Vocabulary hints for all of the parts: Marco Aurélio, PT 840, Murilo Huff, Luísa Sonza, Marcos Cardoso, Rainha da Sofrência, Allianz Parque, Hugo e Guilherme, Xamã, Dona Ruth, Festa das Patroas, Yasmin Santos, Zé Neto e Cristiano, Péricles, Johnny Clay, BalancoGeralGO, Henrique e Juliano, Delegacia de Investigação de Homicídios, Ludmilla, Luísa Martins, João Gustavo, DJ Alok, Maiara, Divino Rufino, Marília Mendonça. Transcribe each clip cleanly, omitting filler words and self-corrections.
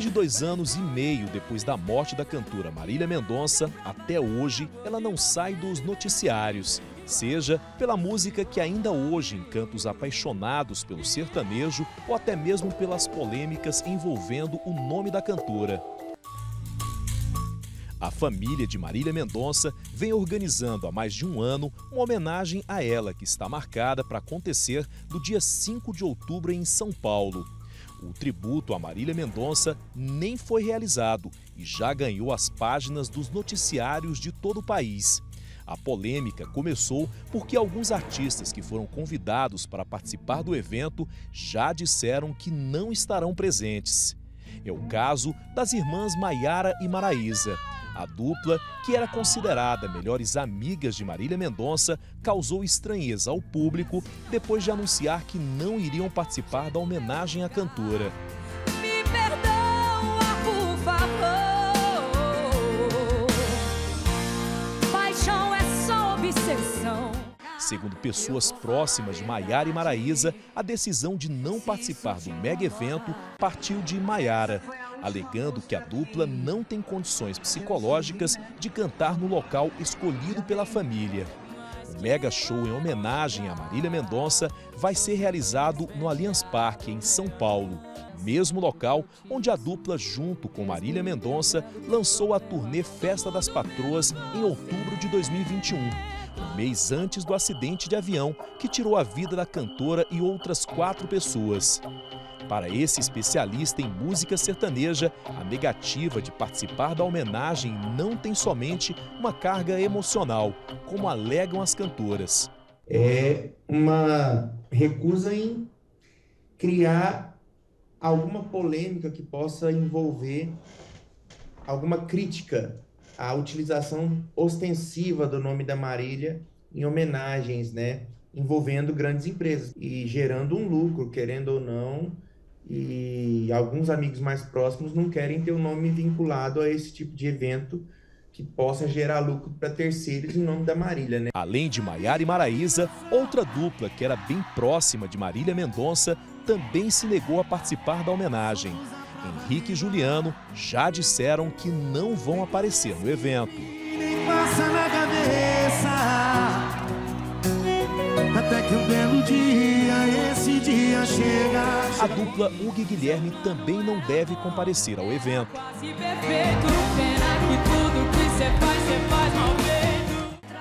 Mais de 2 anos e meio depois da morte da cantora Marília Mendonça, até hoje ela não sai dos noticiários, seja pela música que ainda hoje encanta os apaixonados pelo sertanejo ou até mesmo pelas polêmicas envolvendo o nome da cantora. A família de Marília Mendonça vem organizando há mais de 1 ano uma homenagem a ela, que está marcada para acontecer no dia 5 de outubro em São Paulo. O tributo a Marília Mendonça nem foi realizado e já ganhou as páginas dos noticiários de todo o país. A polêmica começou porque alguns artistas que foram convidados para participar do evento já disseram que não estarão presentes. É o caso das irmãs Maiara e Maraísa. A dupla, que era considerada melhores amigas de Marília Mendonça, causou estranheza ao público depois de anunciar que não iriam participar da homenagem à cantora. Me perdoa, por favor. Paixão é só obsessão. Segundo pessoas próximas de Maiara e Maraísa, a decisão de não participar do mega evento partiu de Maiara, alegando que a dupla não tem condições psicológicas de cantar no local escolhido pela família. O mega show em homenagem a Marília Mendonça vai ser realizado no Allianz Parque, em São Paulo, mesmo local onde a dupla, junto com Marília Mendonça, lançou a turnê Festa das Patroas em outubro de 2021, um mês antes do acidente de avião que tirou a vida da cantora e outras 4 pessoas. Para esse especialista em música sertaneja, a negativa de participar da homenagem não tem somente uma carga emocional, como alegam as cantoras. É uma recusa em criar alguma polêmica que possa envolver alguma crítica à utilização ostensiva do nome da Marília em homenagens, né? Envolvendo grandes empresas e gerando um lucro, querendo ou não, e alguns amigos mais próximos não querem ter o nome vinculado a esse tipo de evento que possa gerar lucro para terceiros em nome da Marília, né? Além de Maiara e Maraísa, outra dupla que era bem próxima de Marília Mendonça também se negou a participar da homenagem. Henrique e Juliano já disseram que não vão aparecer no evento. Nem passa na cabeça, até que um belo dia, esse dia chega. A dupla Hugo e Guilherme também não deve comparecer ao evento.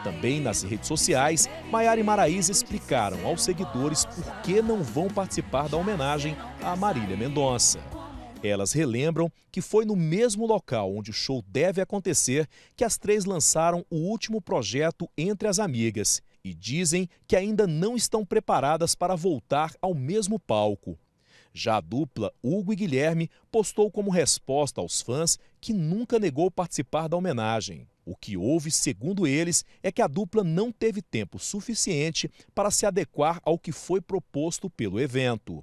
Também nas redes sociais, Maiara e Maraísa explicaram aos seguidores por que não vão participar da homenagem a Marília Mendonça. Elas relembram que foi no mesmo local onde o show deve acontecer que as 3 lançaram o último projeto Entre as Amigas e dizem que ainda não estão preparadas para voltar ao mesmo palco. Já a dupla Hugo e Guilherme postou como resposta aos fãs que nunca negou participar da homenagem. O que houve, segundo eles, é que a dupla não teve tempo suficiente para se adequar ao que foi proposto pelo evento.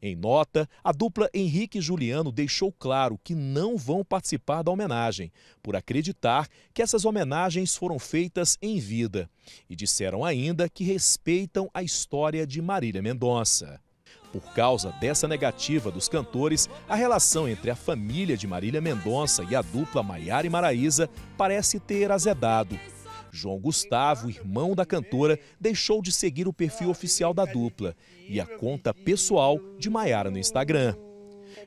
Em nota, a dupla Henrique e Juliano deixou claro que não vão participar da homenagem, por acreditar que essas homenagens foram feitas em vida. E disseram ainda que respeitam a história de Marília Mendonça. Por causa dessa negativa dos cantores, a relação entre a família de Marília Mendonça e a dupla Maiara e Maraísa parece ter azedado. João Gustavo, irmão da cantora, deixou de seguir o perfil oficial da dupla e a conta pessoal de Maiara no Instagram.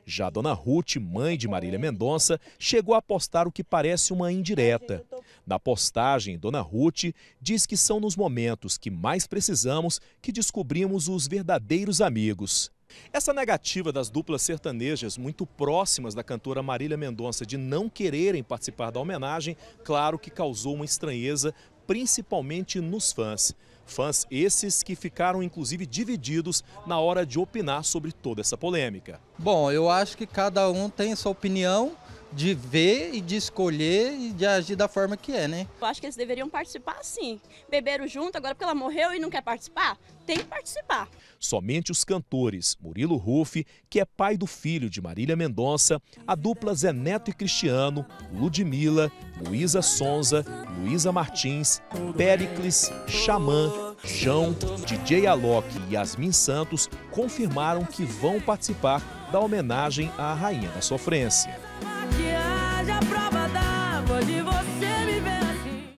Já Dona Ruth, mãe de Marília Mendonça, chegou a postar o que parece uma indireta. Na postagem, Dona Ruth diz que são nos momentos que mais precisamos que descobrimos os verdadeiros amigos. Essa negativa das duplas sertanejas muito próximas da cantora Marília Mendonça de não quererem participar da homenagem, claro que causou uma estranheza, principalmente nos fãs. Fãs esses que ficaram, inclusive, divididos na hora de opinar sobre toda essa polêmica. Bom, eu acho que cada um tem sua opinião de ver e de escolher e de agir da forma que é, né? Eu acho que eles deveriam participar sim. Beberam junto, agora porque ela morreu e não quer participar, tem que participar. Somente os cantores Murilo Huff, que é pai do filho de Marília Mendonça, a dupla Zé Neto e Cristiano, Ludmilla, Luísa Sonza, Luísa Martins, Péricles, Xamã, João, DJ Alok e Yasmin Santos confirmaram que vão participar da homenagem à Rainha da Sofrência.